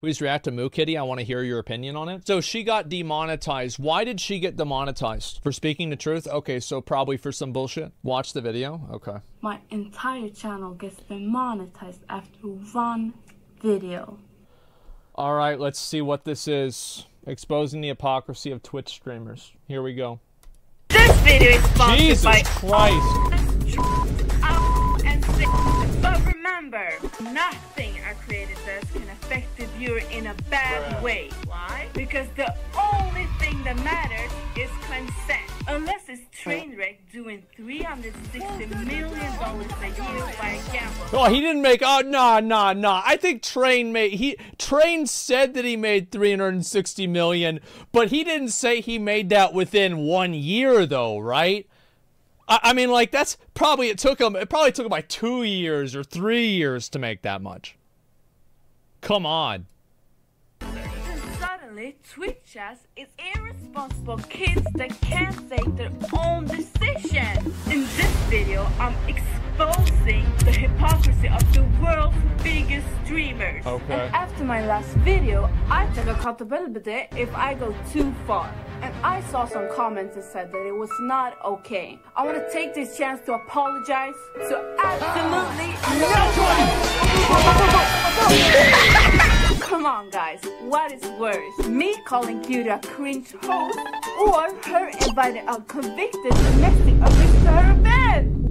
Please react to Moo Kitty. I want to hear your opinion on it. So she got demonetized. Why did she get demonetized? For speaking the truth? Okay, so probably for some bullshit. Watch the video. Okay. My entire channel gets demonetized after one video. All right, let's see what this is. Exposing the hypocrisy of Twitch streamers. Here we go. This video is sponsored Jesus by Christ. But remember, nothing our creator says can affect the viewer in a bad way. Why? Because the only thing that matters is consent. Unless it's Trainwreck doing $360 million a year by a gambler. Oh, he didn't make. Oh, no. I think Train made. Train said that he made $360 million, but he didn't say he made that within 1 year, though, right? I mean, like that's probably it took him. It probably took him like 2 years or 3 years to make that much. Come on. Twitch us is irresponsible kids that can't make their own decisions. In this video, I'm exposing the hypocrisy of the world's biggest streamers. Okay. And after my last video, I took accountability if I go too far. And I saw some comments that said that it was not okay. I want to take this chance to apologize to absolutely no one. Come on, guys, what is worse? Me calling Cutie a cringe host or her inviting a convicted domestic abuse to her bed?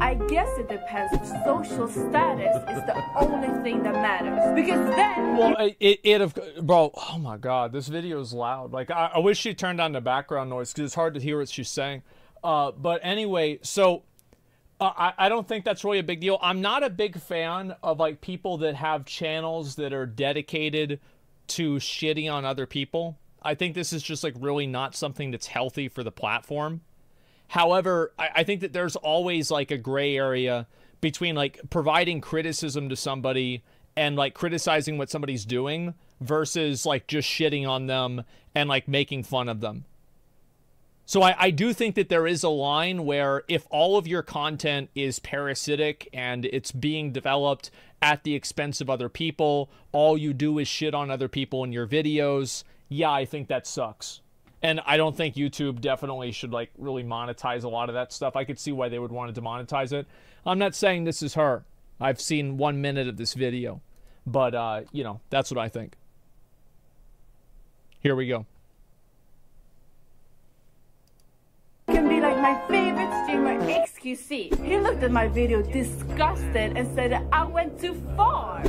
I guess it depends if social status is the only thing that matters. Because then... Well, bro, oh my God, this video is loud. Like, I wish she turned on the background noise because it's hard to hear what she's saying. But anyway, so... I don't think that's really a big deal. I'm not a big fan of like people that have channels that are dedicated to shitting on other people. I think this is just like really not something that's healthy for the platform. However, I think that there's always like a gray area between like providing criticism to somebody and like criticizing what somebody's doing versus like just shitting on them and like making fun of them. So I do think that there is a line where if all of your content is parasitic and it's being developed at the expense of other people, all you do is shit on other people in your videos, yeah, I think that sucks. And I don't think YouTube definitely should like really monetize a lot of that stuff. I could see why they would want to demonetize it. I'm not saying this is her. I've seen 1 minute of this video, but you know, that's what I think. Here we go. My favorite streamer, XQC. He looked at my video disgusted and said that I went too far.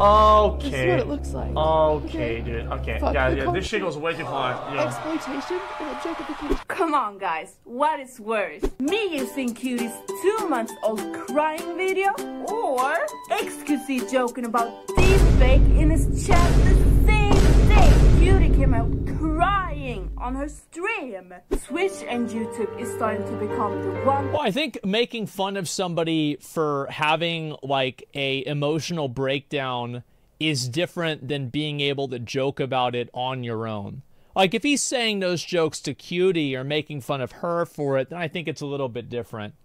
Okay. This is what it looks like. Okay, dude. Okay. Fuck, yeah. This shit was way too far. Yeah. Exploitation and objectification. Come on, guys. What is worse? Me using Cutie's 2-month-old crying video or XQC joking about deepfake in his chat the same day? Cutie came out crying on her stream. Twitch and YouTube is starting to become the one. Well, I think making fun of somebody for having like a emotional breakdown is different than being able to joke about it on your own. Like if he's saying those jokes to Cutie or making fun of her for it, then I think it's a little bit different.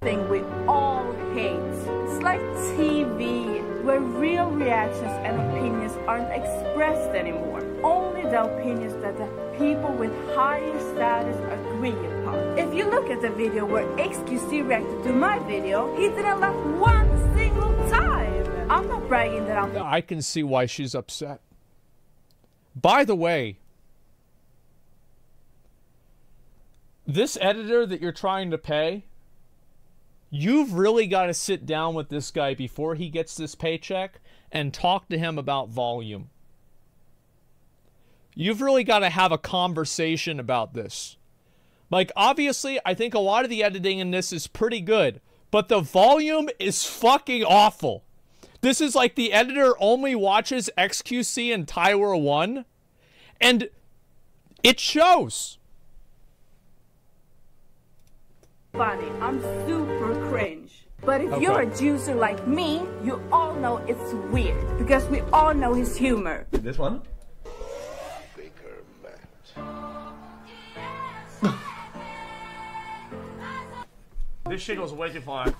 Thing we all hate. It's like TV, where real reactions and opinions aren't expressed anymore. Only the opinions that the people with higher status agree upon. If you look at the video where XQC reacted to my video, he didn't laugh one single time. I'm not bragging that I'm... I can see why she's upset. By the way, this editor that you're trying to pay... You've really got to sit down with this guy before he gets this paycheck and talk to him about volume. You've really got to have a conversation about this. Like, obviously, I think a lot of the editing in this is pretty good, but the volume is fucking awful. This is like the editor only watches XQC and Tyler1, and it shows. Funny. I'm super cringe. But if you're a juicer like me, you all know it's weird because we all know his humor. This one? Baker Matt. This shit was way too far.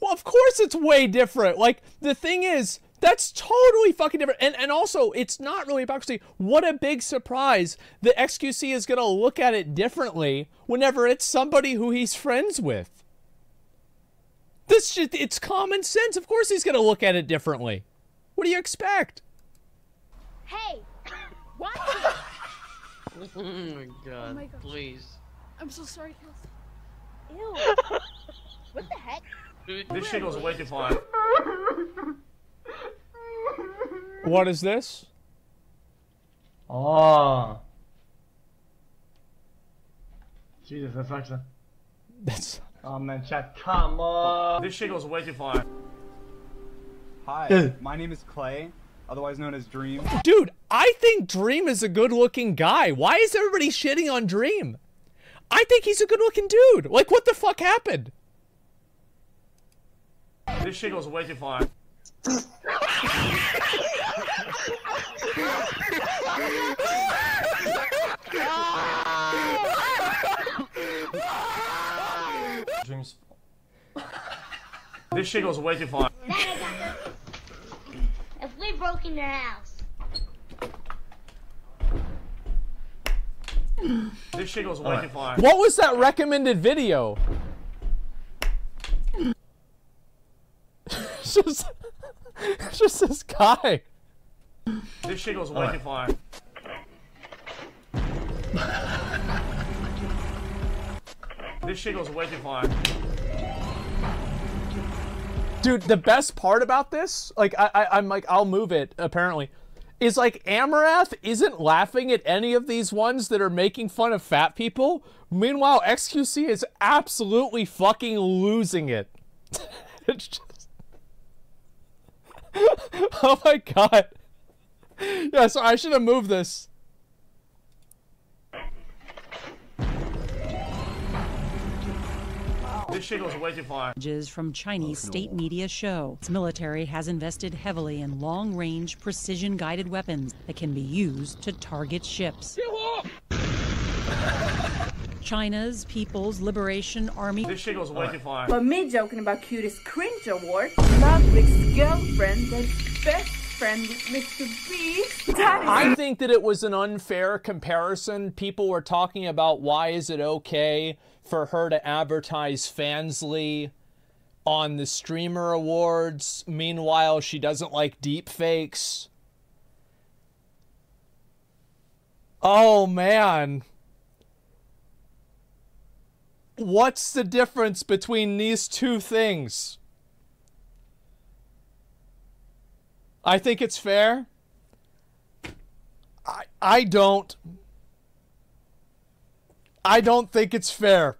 Well, of course it's way different. Like, the thing is, that's totally fucking different. And also, it's not really hypocrisy. What a big surprise. The XQC is going to look at it differently whenever it's somebody who he's friends with. This shit, it's common sense. Of course he's going to look at it differently. What do you expect? Hey, what? Oh my god, oh my god, please. I'm so sorry, Kelsey. Ew. What the heck? This shit was way too fun. What is this? Oh. Jesus, that's actually... That's... Oh man, chat, come on! This shit was way too far. Hi, my name is Clay, otherwise known as Dream. Dude, I think Dream is a good-looking guy. Why is everybody shitting on Dream? I think he's a good-looking dude. Like, what the fuck happened? This shit was way too far. Dreams. This shit goes way too far. If we broke in your house. This shit goes way too far. What was that recommended video? It's just this guy. This shit goes way too far. This shit goes way too far. Dude, the best part about this, like, I'm like, I'll move it, apparently, is like Amouranth isn't laughing at any of these ones that are making fun of fat people. Meanwhile, XQC is absolutely fucking losing it. It's just... Oh my god. Yeah, so I should have moved this. This shit goes way too far. ...from Chinese state media show. Its military has invested heavily in long-range, precision-guided weapons that can be used to target ships. China's People's Liberation Army... This shit goes way too far. But me joking about cutest cringe award, Ludwig's girlfriend, and best friend, Mr. Beast. I think that it was an unfair comparison. People were talking about why is it okay for her to advertise Fansly on the streamer awards. Meanwhile, she doesn't like deep fakes. Oh man. What's the difference between these two things? I think it's fair. I don't think it's fair.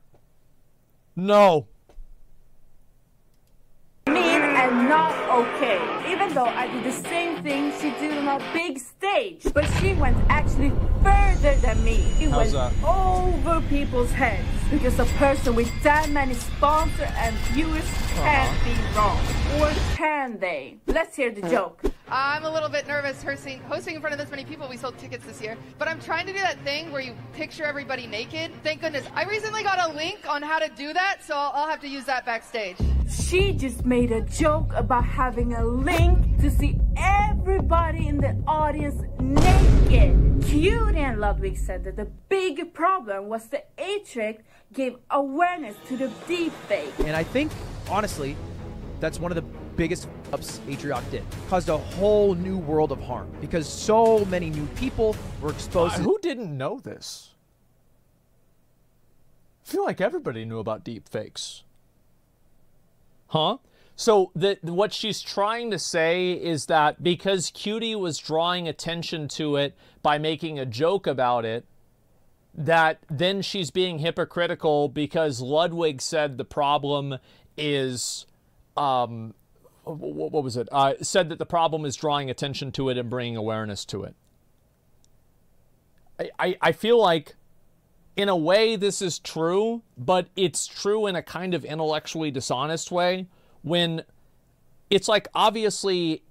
No. Mean and not okay. Even though I did the same thing she did on a big stage. But she went actually further than me. It went over people's heads. Because a person with that many sponsors and viewers can't be wrong. Or can they? Let's hear the joke. I'm a little bit nervous hosting in front of this many people. We sold tickets this year, but I'm trying to do that thing where you picture everybody naked. Thank goodness. I recently got a link on how to do that, so I'll have to use that backstage. She just made a joke about having a link to see everybody in the audience naked. Cutie and Ludwig said that the big problem was the Atrioc gave awareness to the deep fake. And I think, honestly, that's one of the biggest ups Atrioc did. Caused a whole new world of harm because so many new people were exposed to... Who didn't know this? I feel like everybody knew about deepfakes. Huh? So what she's trying to say is that because Cutie was drawing attention to it by making a joke about it, that then she's being hypocritical because Ludwig said the problem is... what was it? Said that the problem is drawing attention to it and bringing awareness to it. I feel like, in a way, this is true, but it's true in a kind of intellectually dishonest way. When it's like, obviously,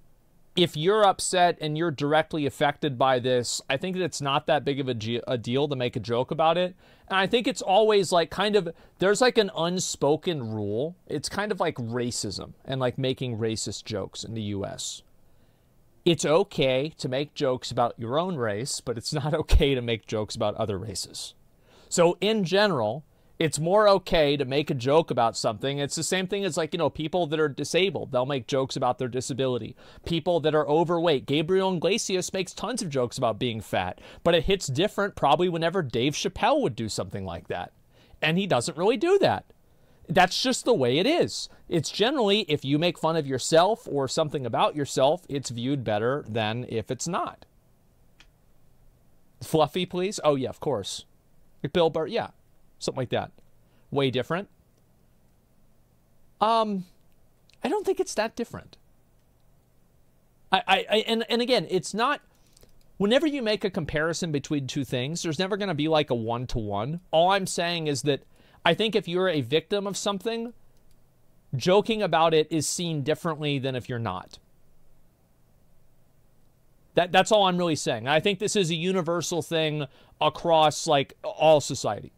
if you're upset and you're directly affected by this, I think that it's not that big of a deal to make a joke about it. And I think it's always like kind of, there's like an unspoken rule. It's kind of like racism and like making racist jokes in the US. It's okay to make jokes about your own race, but it's not okay to make jokes about other races. So in general, it's more okay to make a joke about something. It's the same thing as like, you know, people that are disabled, they'll make jokes about their disability. People that are overweight. Gabriel Iglesias makes tons of jokes about being fat, but it hits different probably whenever Dave Chappelle would do something like that. And he doesn't really do that. That's just the way it is. It's generally, if you make fun of yourself or something about yourself, it's viewed better than if it's not. Fluffy, please. Oh yeah, of course. Bill Burr, yeah. Something like that. Way different. I don't think it's that different. And again, it's not, whenever you make a comparison between two things, there's never going to be like a one-to-one. All I'm saying is that I think if you're a victim of something, joking about it is seen differently than if you're not. That's all I'm really saying. I think this is a universal thing across like all society.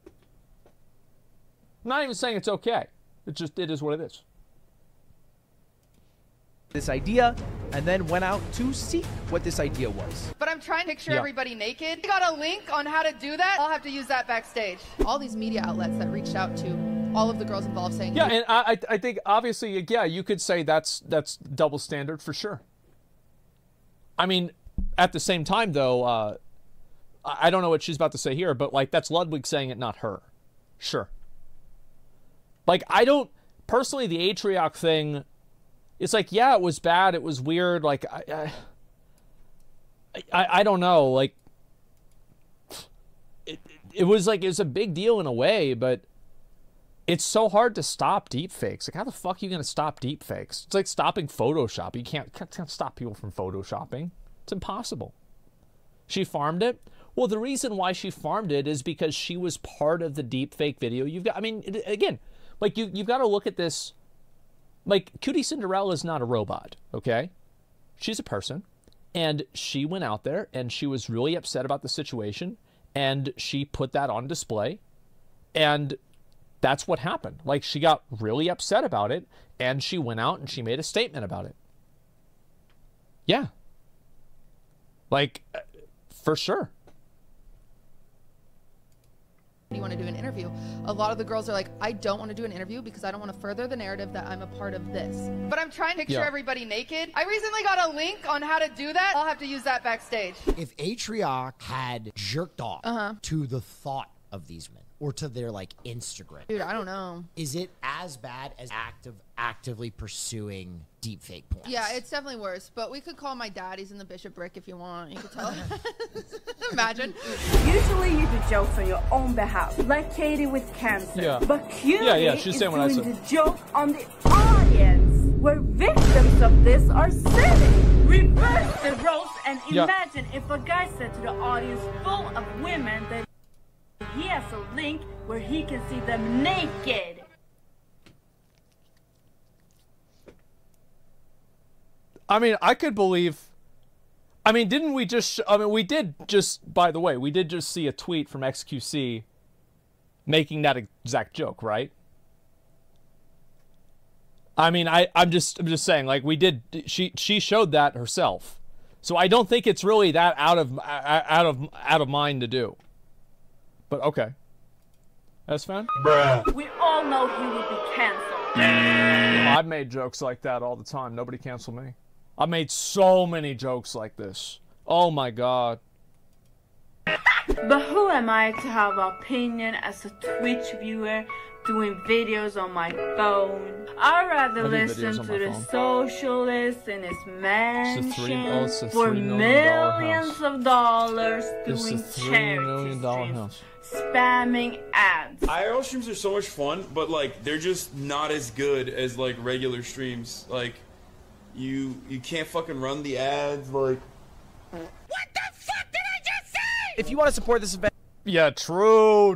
I'm not even saying it's okay. It just, it is what it is. This idea, and then went out to seek what this idea was. But I'm trying to picture everybody naked. I got a link on how to do that. I'll have to use that backstage. All these media outlets that reached out to all of the girls involved saying, yeah, and I think obviously, yeah, you could say that's double standard for sure. I mean, at the same time though, I don't know what she's about to say here, but like that's Ludwig saying it, not her. Sure. Like, I don't, personally, the Atrioc thing, it's like, yeah, it was bad, it was weird, like, I don't know, like, it was like, it's a big deal in a way, but it's so hard to stop deepfakes. Like, how the fuck are you gonna stop deepfakes? It's like stopping Photoshop. You can't stop people from Photoshopping. It's impossible. She farmed it. Well, the reason why she farmed it is because she was part of the deepfake video. You've got, I mean, again, like, you've got to look at this. Like, QTCinderella is not a robot, okay? She's a person, and she went out there, and she was really upset about the situation, and she put that on display, and that's what happened. Like, she got really upset about it, and she went out, and she made a statement about it. Yeah. Like, for sure. You want to do an interview? A lot of the girls are like, I don't want to do an interview because I don't want to further the narrative that I'm a part of this. But I'm trying to picture everybody naked. I recently got a link on how to do that. I'll have to use that backstage. If Atrioc had jerked off to the thought of these men or to their like Instagram, dude, I don't know. Is it as bad as actively pursuing deepfake porn? Yeah, it's definitely worse. But we could call my daddies in the bishopric if you want. You could tell him. Imagine. Usually you do jokes on your own behalf, like Katie with cancer. Yeah. But Cutie she's saying what I said. The joke on the audience, where victims of this are sitting. Reverse the roles and imagine if a guy said to the audience full of women that he has a link where he can see them naked. I mean, I could believe, I mean, didn't we just, I mean, we did just, by the way, we did just see a tweet from XQC making that exact joke, right? I mean, I'm just saying, like, we did, she showed that herself. So I don't think it's really that out of mind to do. But okay. That's fine. Bruh. We all know he would be canceled. I've made jokes like that all the time. Nobody canceled me. I made so many jokes like this. Oh my god. But who am I to have an opinion as a Twitch viewer doing videos on my phone? I'd rather listen to the socialist in his mansion for millions of dollars doing charity spamming ads. IRL streams are so much fun, but like they're just not as good as like regular streams. Like you can't fucking run the ads. Like what the fuck did I just say? If you want to support this event, yeah, true.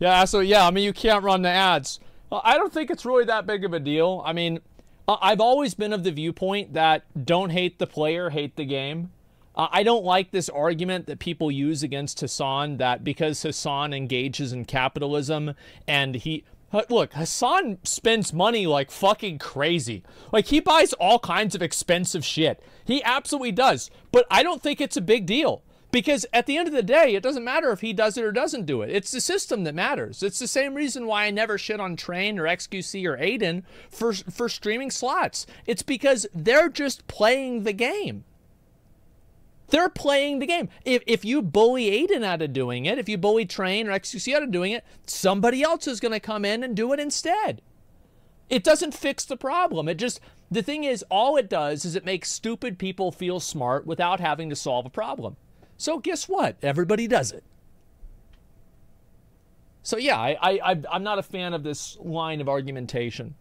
Yeah, so yeah, I mean, you can't run the ads. Well, I don't think it's really that big of a deal. I mean, I've always been of the viewpoint that don't hate the player, hate the game. I don't like this argument that people use against Hassan, that because Hassan engages in capitalism and he... Look, Hassan spends money like fucking crazy. Like, he buys all kinds of expensive shit. He absolutely does. But I don't think it's a big deal. Because at the end of the day, it doesn't matter if he does it or doesn't do it. It's the system that matters. It's the same reason why I never shit on Train or XQC or Adin for streaming slots. It's because they're just playing the game. They're playing the game. If you bully Adin out of doing it, if you bully Train or XQC out of doing it, somebody else is going to come in and do it instead. It doesn't fix the problem. It just... The thing is, all it does is it makes stupid people feel smart without having to solve a problem. So guess what? Everybody does it. So yeah, I'm not a fan of this line of argumentation.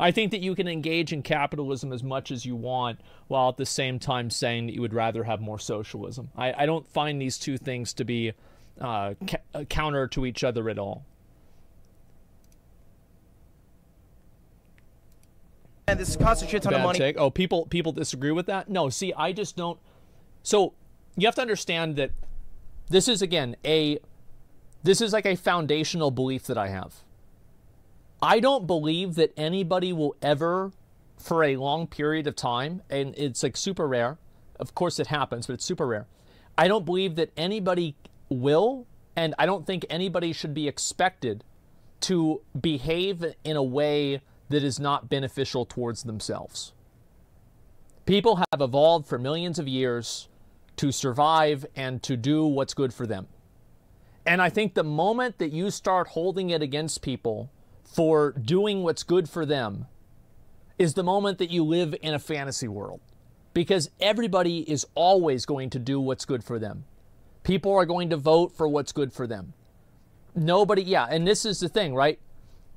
I think that you can engage in capitalism as much as you want while at the same time saying that you would rather have more socialism. I don't find these two things to be counter to each other at all. And this costs a shit ton of money. Bad take. Oh, people disagree with that? No, see, I just don't... So... You have to understand that this is, again, this is like a foundational belief that I have. I don't believe that anybody will ever, for a long period of time, and it's like super rare. Of course it happens, but it's super rare. I don't believe that anybody will, and I don't think anybody should be expected to behave in a way that is not beneficial towards themselves. People have evolved for millions of years to survive and to do what's good for them. And I think the moment that you start holding it against people for doing what's good for them is the moment that you live in a fantasy world, because everybody is always going to do what's good for them. People are going to vote for what's good for them. Nobody, yeah, and this is the thing, right?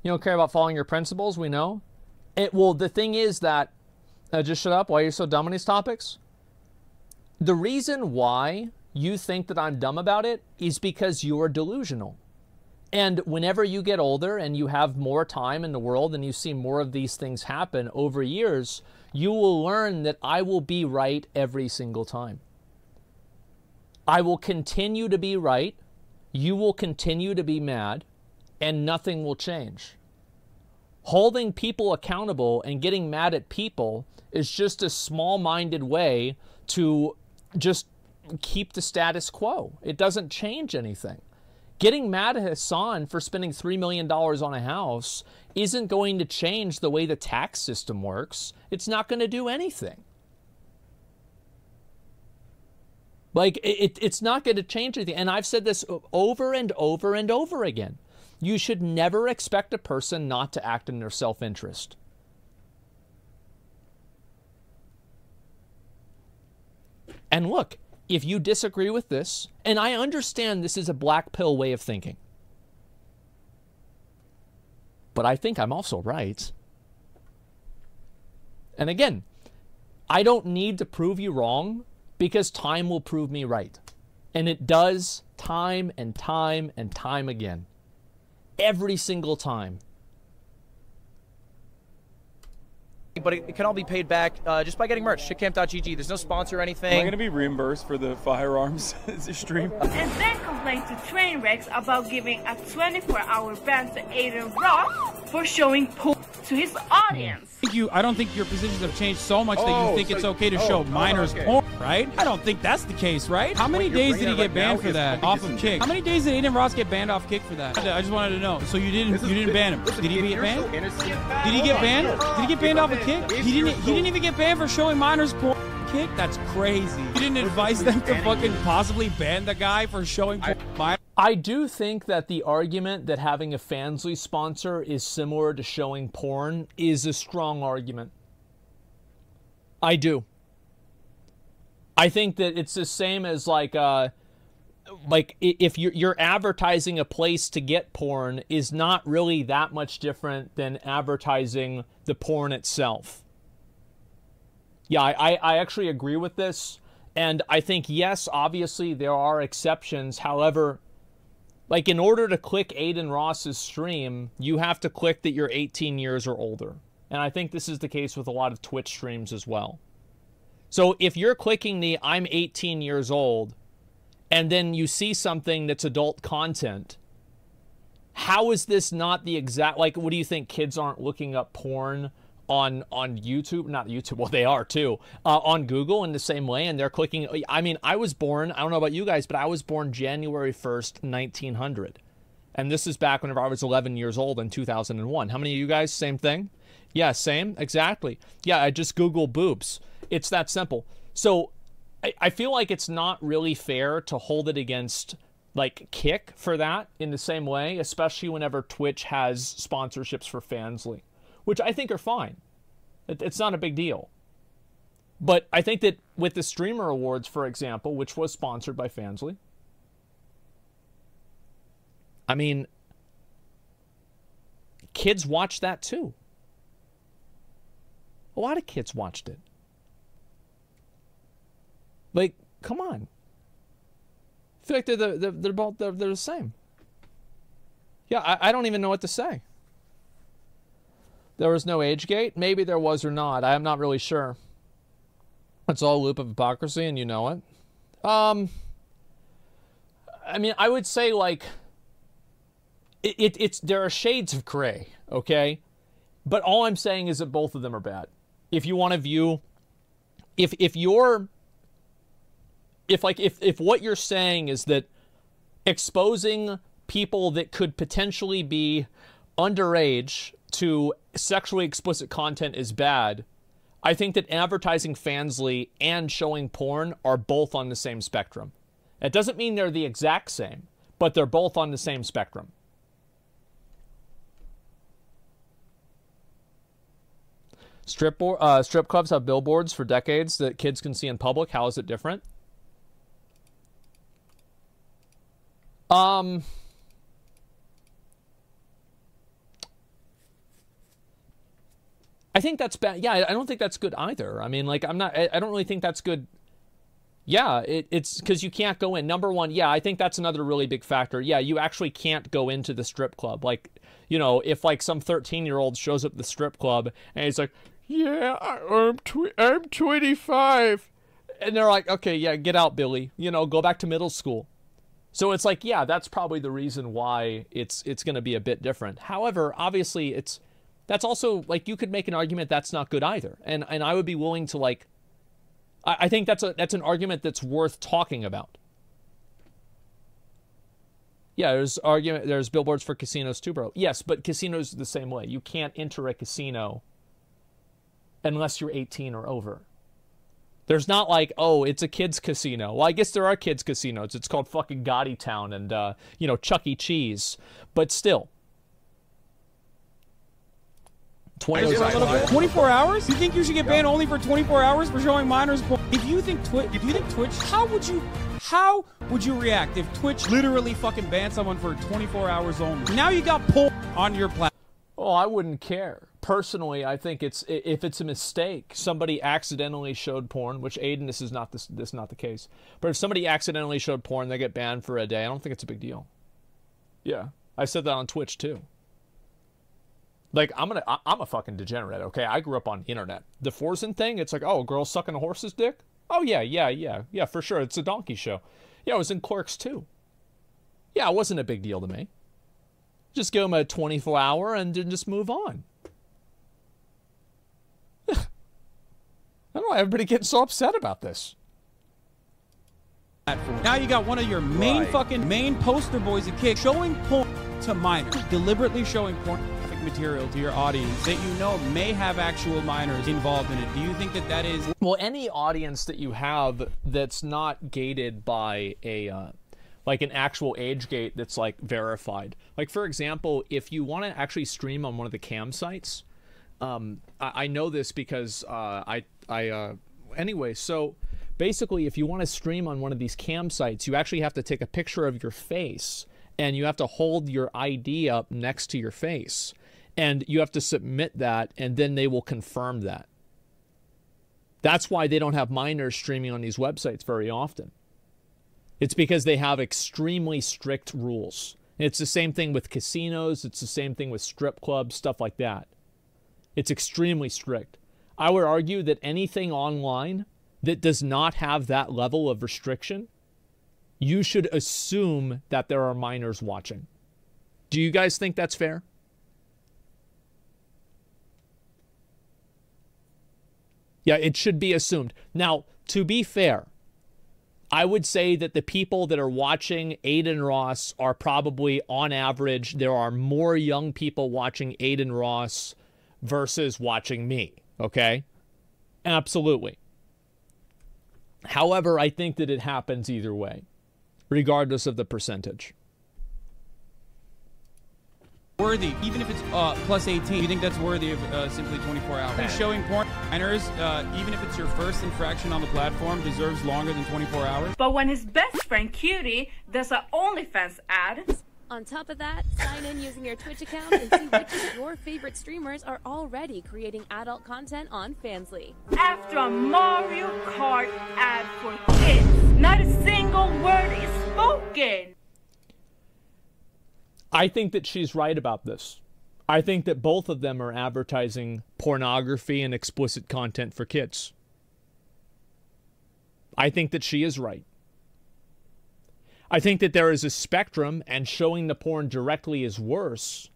You don't care about following your principles, we know. Well, the thing is that, just shut up, why are you so dumb on these topics? The reason why you think that I'm dumb about it is because you are delusional. And whenever you get older and you have more time in the world and you see more of these things happen over years, you will learn that I will be right every single time. I will continue to be right. You will continue to be mad, and nothing will change. Holding people accountable and getting mad at people is just a small-minded way to just keep the status quo. It doesn't change anything. Getting mad at Hassan for spending $3 million on a house isn't going to change the way the tax system works. It's not going to do anything. Like, it's not going to change anything. And I've said this over and over and over again. You should never expect a person not to act in their self-interest. And look, if you disagree with this, and I understand this is a black pill way of thinking, but I think I'm also right. And again, I don't need to prove you wrong because time will prove me right. And it does time and time and time again. Every single time. But it can all be paid back just by getting merch. Shitcamp.gg. There's no sponsor or anything. Am I going to be reimbursed for the firearms stream? And then complained to Trainwreck about giving a 24-hour ban to Adin Ross for showing porn to his audience. I don't think your positions have changed so much that you think it's okay to show minors porn, right? I don't think that's the case, right? How many days did he get banned for that off of Kick? How many days did Adin Ross get banned off Kick for that? I just wanted to know. So you didn't ban him. Did he get banned? Did he get banned? Did he get banned off of Kick? He didn't even get banned for showing minors porn. Kick? That's crazy. You didn't advise them to fucking possibly ban the guy for showing minors. I do think that the argument that having a Fansly sponsor is similar to showing porn is a strong argument. I do. I think that it's the same as like if you're advertising a place to get porn is not really that much different than advertising the porn itself. Yeah, I actually agree with this. And I think, yes, obviously there are exceptions. However, like, in order to click Adin Ross's stream, you have to click that you're 18 years or older. And I think this is the case with a lot of Twitch streams as well. So if you're clicking the I'm 18 years old and then you see something that's adult content, how is this not the exact, like, what do you think? Kids aren't looking up porn on YouTube, not YouTube, well, they are too, on Google in the same way, and they're clicking. I mean, I was born, I don't know about you guys, but I was born January 1st, 1900. And this is back whenever I was 11 years old in 2001. How many of you guys, same thing? Yeah, same, exactly. Yeah, I just Google boobs. It's that simple. So I feel like it's not really fair to hold it against like Kick for that in the same way, especially whenever Twitch has sponsorships for Fansly, which I think are fine. It's not a big deal. But I think that with the Streamer Awards, for example, which was sponsored by Fansly, I mean, kids watch that too. A lot of kids watched it. Like, come on. I feel like they're the same. Yeah, I don't even know what to say. There was no age gate? Maybe there was or not. I am not really sure. It's all a loop of hypocrisy, and you know it. I mean, I would say, like, it's there are shades of gray, okay? But all I'm saying is that both of them are bad. If you want to view, if what you're saying is that exposing people that could potentially be underage to sexually explicit content is bad, I think that advertising Fansly and showing porn are both on the same spectrum. It doesn't mean they're the exact same, but they're both on the same spectrum. Strip clubs have billboards for decades that kids can see in public. How is it different? I think that's bad. Yeah, I don't think that's good either. I mean, like, I don't really think that's good. Yeah, it's because you can't go in. Number one, yeah, I think that's another really big factor. Yeah, you actually can't go into the strip club. Like, you know, if like some 13-year-old shows up at the strip club and he's like, yeah, I'm 25. And they're like, okay, yeah, get out, Billy. You know, go back to middle school. So it's like, yeah, that's probably the reason why it's going to be a bit different. However, obviously, that's also, like, you could make an argument that's not good either. And I would be willing to, like, I think that's an argument that's worth talking about. Yeah, there's billboards for casinos too, bro. Yes, but casinos the same way. You can't enter a casino unless you're 18 or over. There's not like, oh, it's a kids casino. Well, I guess there are kids casinos. It's called fucking Gotti Town and, you know, Chuck E. Cheese. But still. 24 hours? You think you should get banned only for 24 hours for showing minors porn? If you think Twitch, how would you react if Twitch literally fucking banned someone for 24 hours only? Now you got porn on your platform. Oh, I wouldn't care. Personally, I think if it's a mistake, somebody accidentally showed porn, which Aiden, this is not the case. But if somebody accidentally showed porn, they get banned for a day. I don't think it's a big deal. Yeah, I said that on Twitch too. Like, I'm a fucking degenerate, okay? I grew up on the internet. The Forsen thing, it's like, oh, a girl sucking a horse's dick? Oh, yeah, for sure. It's a donkey show. Yeah, it was in Clerks, too. Yeah, it wasn't a big deal to me. Just give him a 24-hour and then just move on. I don't know why everybody gets so upset about this. Now you got one of your main fucking poster boys at Kick showing porn to minors. Deliberately showing porn material to your audience that you know may have actual minors involved in it. Do you think that that is... Well, any audience that you have that's not gated by a, like an actual age gate that's like verified. Like, for example, if you want to actually stream on one of the cam sites, I know this because anyway, so basically if you want to stream on one of these cam sites, you actually have to take a picture of your face and you have to hold your ID up next to your face. And you have to submit that, and then they will confirm that. That's why they don't have minors streaming on these websites very often. It's because they have extremely strict rules. It's the same thing with casinos. It's the same thing with strip clubs, stuff like that. It's extremely strict. I would argue that anything online that does not have that level of restriction, you should assume that there are minors watching. Do you guys think that's fair? Yeah, it should be assumed. Now, to be fair, I would say that the people that are watching Adin Ross are probably, on average, there are more young people watching Adin Ross versus watching me, okay? Absolutely. However, I think that it happens either way, regardless of the percentage. Worthy, even if it's plus 18, you think that's worthy of simply 24 hours? Man. Showing porn minors, even if it's your first infraction on the platform, deserves longer than 24 hours. But when his best friend Cutie does an OnlyFans ad. On top of that, sign in using your Twitch account and see which of your favorite streamers are already creating adult content on Fansly. After a Mario Kart ad for kids, not a single word is spoken. I think that she's right about this. I think that both of them are advertising pornography and explicit content for kids. I think that she is right. I think that there is a spectrum, and showing the porn directly is worse,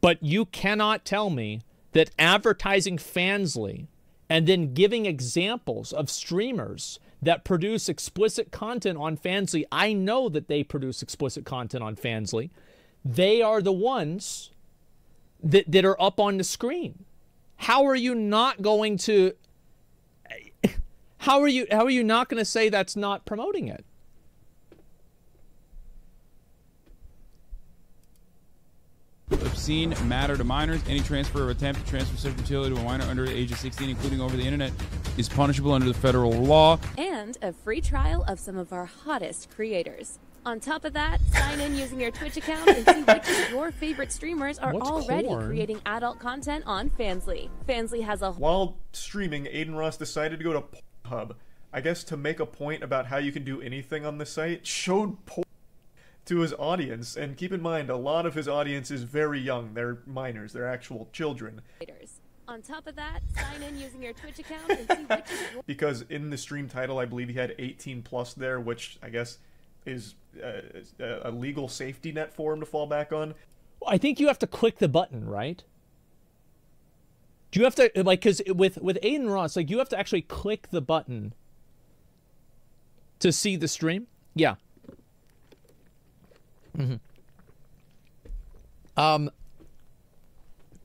but you cannot tell me that advertising Fansly and then giving examples of streamers that produce explicit content on Fansly, I know that they produce explicit content on Fansly, they are the ones that are up on the screen. How are you not going to, how are you not going to say that's not promoting it? Obscene matter to minors. Any transfer or attempt to transfer sexual utility to a minor under the age of 16, including over the internet, is punishable under the federal law. And a free trial of some of our hottest creators. On top of that, sign in using your Twitch account and see which of your favorite streamers are already creating adult content on Fansly. Fansly has a... While streaming, Adin Ross decided to go to Pornhub, I guess to make a point about how you can do anything on the site, showed porn to his audience. And keep in mind, a lot of his audience is very young. They're minors. They're actual children. On top of that, sign in using your Twitch account and see which of your... Because in the stream title, I believe he had 18 plus there, which I guess... is a legal safety net for him to fall back on. I think you have to click the button, right? Do you have to, like, because with Adin Ross, like, you have to actually click the button to see the stream? Yeah.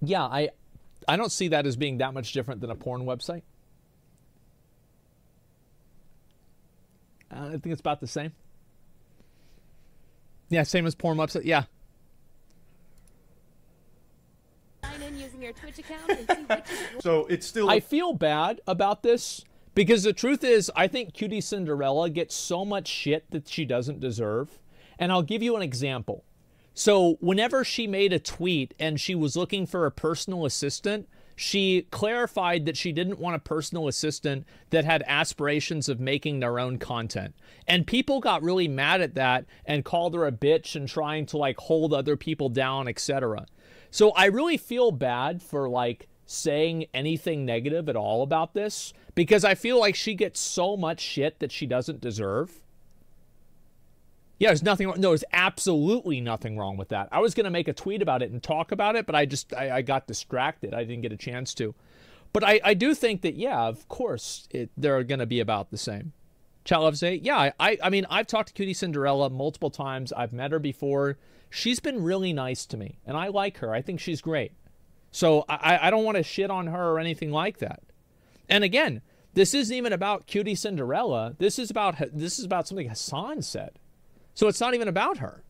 Yeah, I don't see that as being that much different than a porn website. I think it's about the same. Yeah, same as porn website. Yeah. Sign in using your Twitch account and see which is your... So it's still. I feel bad about this because the truth is, I think QTCinderella gets so much shit that she doesn't deserve, and I'll give you an example. So whenever she made a tweet and she was looking for a personal assistant, she clarified that she didn't want a personal assistant that had aspirations of making their own content. And people got really mad at that and called her a bitch and trying to, like, hold other people down, etc. So I really feel bad for, like, saying anything negative at all about this because I feel like she gets so much shit that she doesn't deserve. Yeah, there's nothing wrong. No, there's absolutely nothing wrong with that. I was going to make a tweet about it and talk about it, but I got distracted. I didn't get a chance to. But I do think that, yeah, of course, they're going to be about the same. Chat Loves 8. Yeah, I mean, I've talked to QTCinderella multiple times. I've met her before. She's been really nice to me, and I like her. I think she's great. So I don't want to shit on her or anything like that. And again, this isn't even about QTCinderella. This is about something Hassan said. So it's not even about her.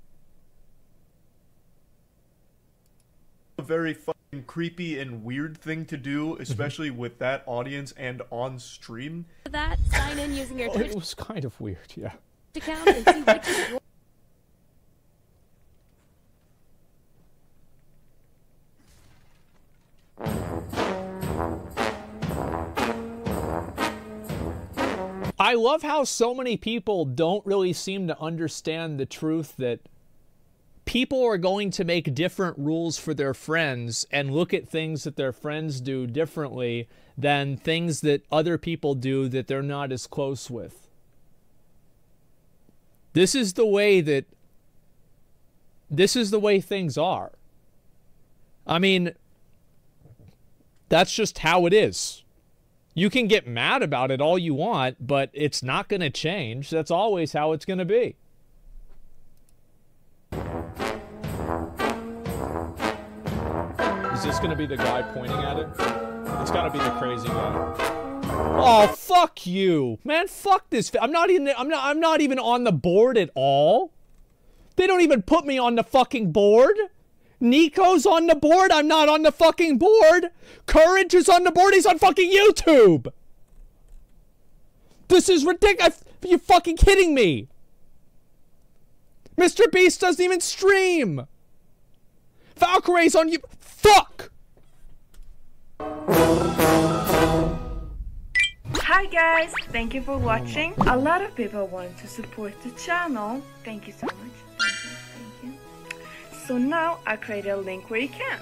A very fucking creepy and weird thing to do, especially with that audience and on stream. That sign in using your Twitch. It was kind of weird, yeah. I love how so many people don't really seem to understand the truth that people are going to make different rules for their friends and look at things that their friends do differently than things that other people do that they're not as close with. This is the way things are. I mean, that's just how it is. You can get mad about it all you want, but it's not going to change. That's always how it's going to be. Is this going to be the guy pointing at it? It's got to be the crazy guy. Oh, fuck you. Man, fuck this. I'm not even on the board at all. They don't even put me on the fucking board. Nico's on the board. I'm not on the fucking board. Courage is on the board. He's on fucking YouTube. This is ridiculous. You're fucking kidding me. Mr. Beast doesn't even stream. Valkyrie's on you. Fuck. Hi guys, thank you for watching. A lot of people want to support the channel. Thank you so much. So now I create a link where you can,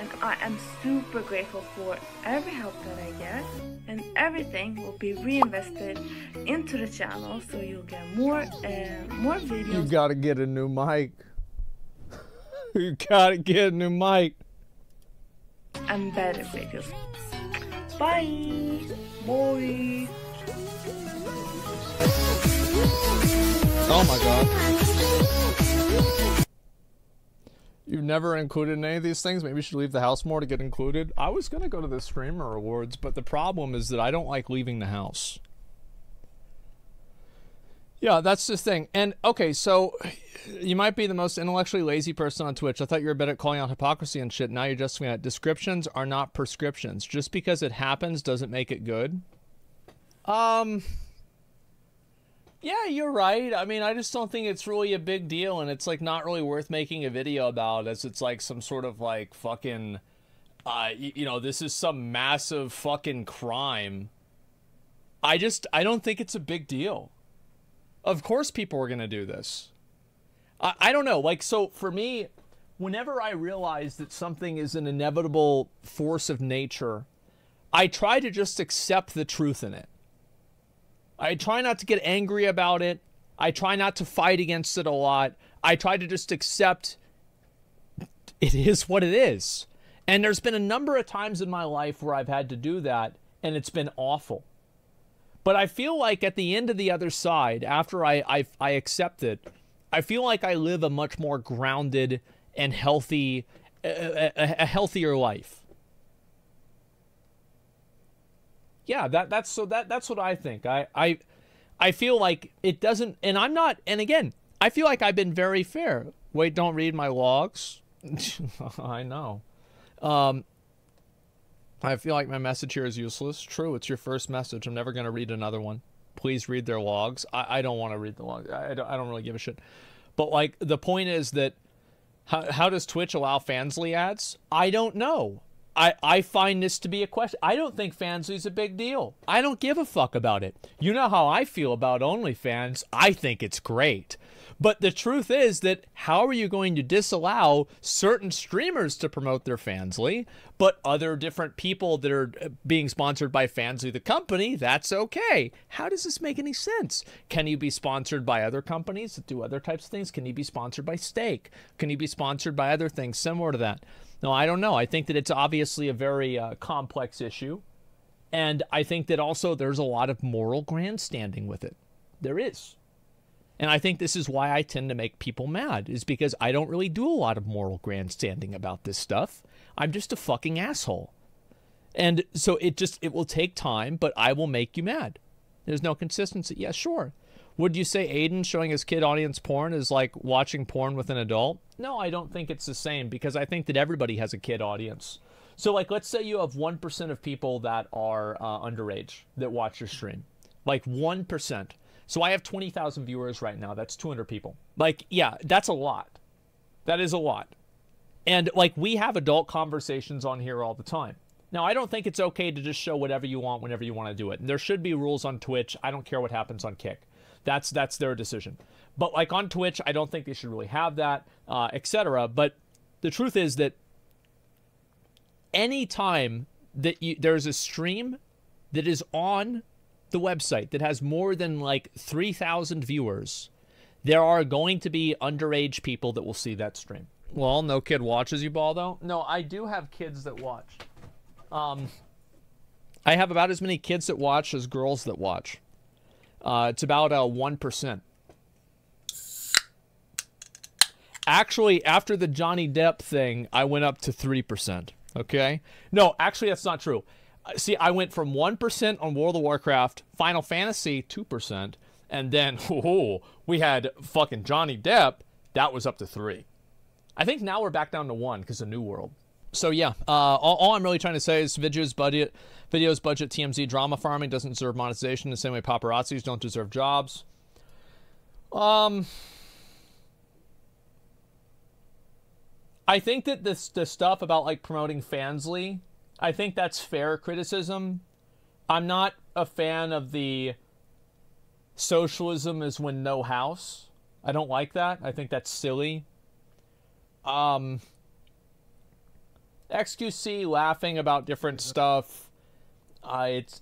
and I am super grateful for every help that I get, and everything will be reinvested into the channel, so you'll get more videos. You gotta get a new mic. You gotta get a new mic. And better videos. Bye, boy. Oh my god. You've never included in any of these things. Maybe you should leave the house more to get included. I was going to go to the streamer awards, but the problem is that I don't like leaving the house. Yeah, that's the thing. And okay, so you might be the most intellectually lazy person on Twitch. I thought you were better at calling out hypocrisy and shit. Now you're just saying that descriptions are not prescriptions. Just because it happens doesn't make it good. Yeah, you're right. I mean, I just don't think it's really a big deal, and it's, like, not really worth making a video about as it's, like, some sort of, like, fucking, you know, this is some massive fucking crime. I don't think it's a big deal. Of course people are gonna do this. I don't know. Like, so, for me, whenever I realize that something is an inevitable force of nature, I try to just accept the truth in it. I try not to get angry about it. I try not to fight against it a lot. I try to just accept it is what it is. And there's been a number of times in my life where I've had to do that, and it's been awful. But I feel like at the end of the other side, after I accept it, I feel like I live a much more grounded and healthy, a healthier life. Yeah, that's what I think. I feel like it doesn't, and I'm not, and again, I feel like I've been very fair. Wait, don't read my logs. I know. I feel like my message here is useless. True, it's your first message. I'm never going to read another one. Please read their logs. I don't want to read the logs. I don't really give a shit. But like, the point is that how does Twitch allow Fansly ads? I don't know. I find this to be a question. I don't think Fansly's a big deal. I don't give a fuck about it. You know how I feel about OnlyFans. I think it's great. But the truth is that how are you going to disallow certain streamers to promote their Fansly, but other different people that are being sponsored by Fansly the company, that's okay. How does this make any sense? Can you be sponsored by other companies that do other types of things? Can you be sponsored by Stake? Can you be sponsored by other things similar to that? No, I don't know. I think that it's obviously a very complex issue. And I think that also there's a lot of moral grandstanding with it. There is. And I think this is why I tend to make people mad, is because I don't really do a lot of moral grandstanding about this stuff. I'm just a fucking asshole. And so it will take time, but I will make you mad. There's no consistency. Yeah, sure. Would you say Adin showing his kid audience porn is like watching porn with an adult? No, I don't think it's the same, because I think that everybody has a kid audience. So, like, let's say you have 1% of people that are underage that watch your stream. Like, 1%. So I have 20,000 viewers right now. That's 200 people. Like, yeah, that's a lot. That is a lot. And, like, we have adult conversations on here all the time. Now, I don't think it's okay to just show whatever you want whenever you want to do it. And there should be rules on Twitch. I don't care what happens on Kick. That's their decision. But like on Twitch, I don't think they should really have that, etc. But the truth is that any time that there's a stream that is on the website that has more than like 3,000 viewers, there are going to be underage people that will see that stream. Well, no kid watches you, Baldo. No, I do have kids that watch. I have about as many kids that watch as girls that watch. It's about 1%. Actually, after the Johnny Depp thing, I went up to 3%. Okay? No, actually, that's not true. See, I went from 1% on World of Warcraft, Final Fantasy 2%, and then we had fucking Johnny Depp. That was up to 3%. I think now we're back down to 1% because of New World. So yeah, all I'm really trying to say is videos budget, TMZ drama farming doesn't deserve monetization the same way paparazzis don't deserve jobs. I think that the stuff about like promoting Fansly, I think that's fair criticism. I'm not a fan of the socialism is when no house. I don't like that. I think that's silly. XQC laughing about different stuff. It's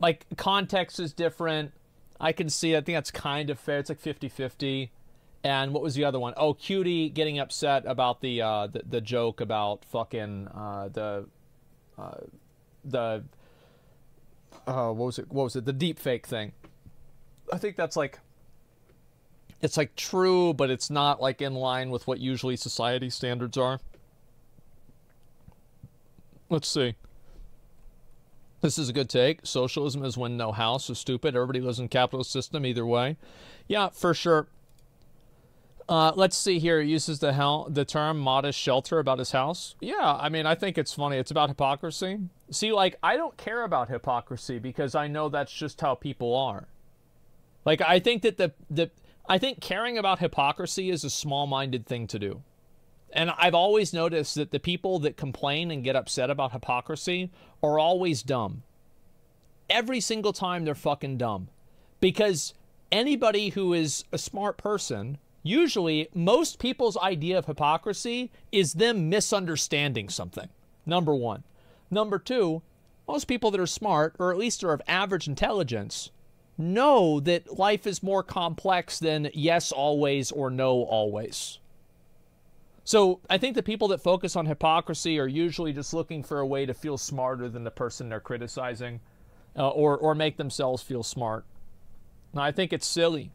like context is different. I can see. I think that's kind of fair. It's like 50-50. And what was the other one? Oh, Cutie getting upset about the joke about fucking what was it? The deepfake thing. I think that's like, it's like true, but it's not like in line with what usually society standards are. Let's see. This is a good take. Socialism is when no house is stupid. Everybody lives in a capitalist system either way. Yeah, for sure. Let's see here. It uses the term modest shelter about his house. Yeah, I mean, I think it's funny. It's about hypocrisy. See, like, I don't care about hypocrisy because I know that's just how people are. Like, I think that I think caring about hypocrisy is a small-minded thing to do. And I've always noticed that the people that complain and get upset about hypocrisy are always dumb. Every single time they're fucking dumb. Because anybody who is a smart person... Usually, most people's idea of hypocrisy is them misunderstanding something, number one. Number two, most people that are smart, or at least are of average intelligence, know that life is more complex than yes always or no always. So I think the people that focus on hypocrisy are usually just looking for a way to feel smarter than the person they're criticizing, or make themselves feel smart. Now, I think it's silly.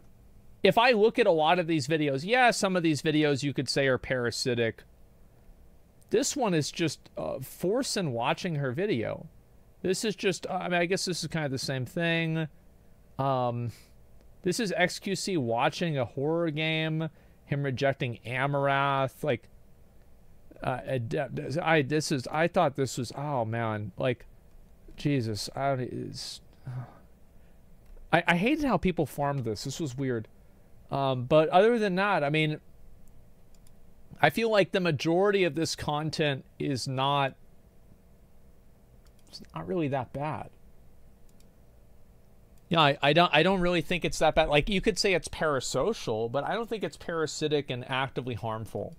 If I look at a lot of these videos, yeah, some of these videos you could say are parasitic. This one is just Forsen watching her video. This is just, I mean, I guess this is kind of the same thing. This is XQC watching a horror game, him rejecting Amouranth. Like, I thought this was, oh man, like, Jesus, I hated how people farmed this. This was weird. But other than that, I mean, I feel like the majority of this content is not, it's not really that bad. Yeah, I don't really think it's that bad. Like, you could say it's parasocial, but I don't think it's parasitic and actively harmful.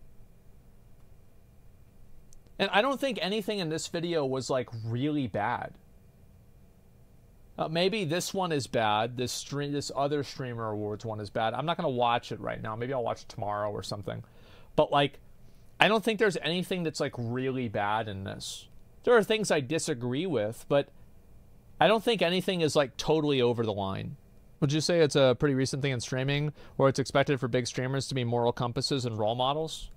And I don't think anything in this video was like really bad. Maybe this one is bad. This other streamer awards one is bad. I'm not going to watch it right now. Maybe I'll watch it tomorrow or something. But, like, I don't think there's anything that's, like, really bad in this. There are things I disagree with, but I don't think anything is, like, totally over the line. Would you say it's a pretty recent thing in streaming, or it's expected for big streamers to be moral compasses and role models?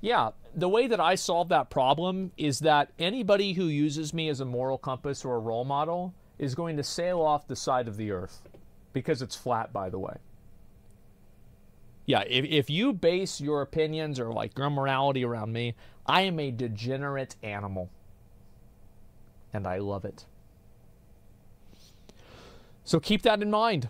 Yeah, the way that I solve that problem is that anybody who uses me as a moral compass or a role model is going to sail off the side of the earth because it's flat, by the way. Yeah, if you base your opinions or like your morality around me, I am a degenerate animal. And I love it. So keep that in mind.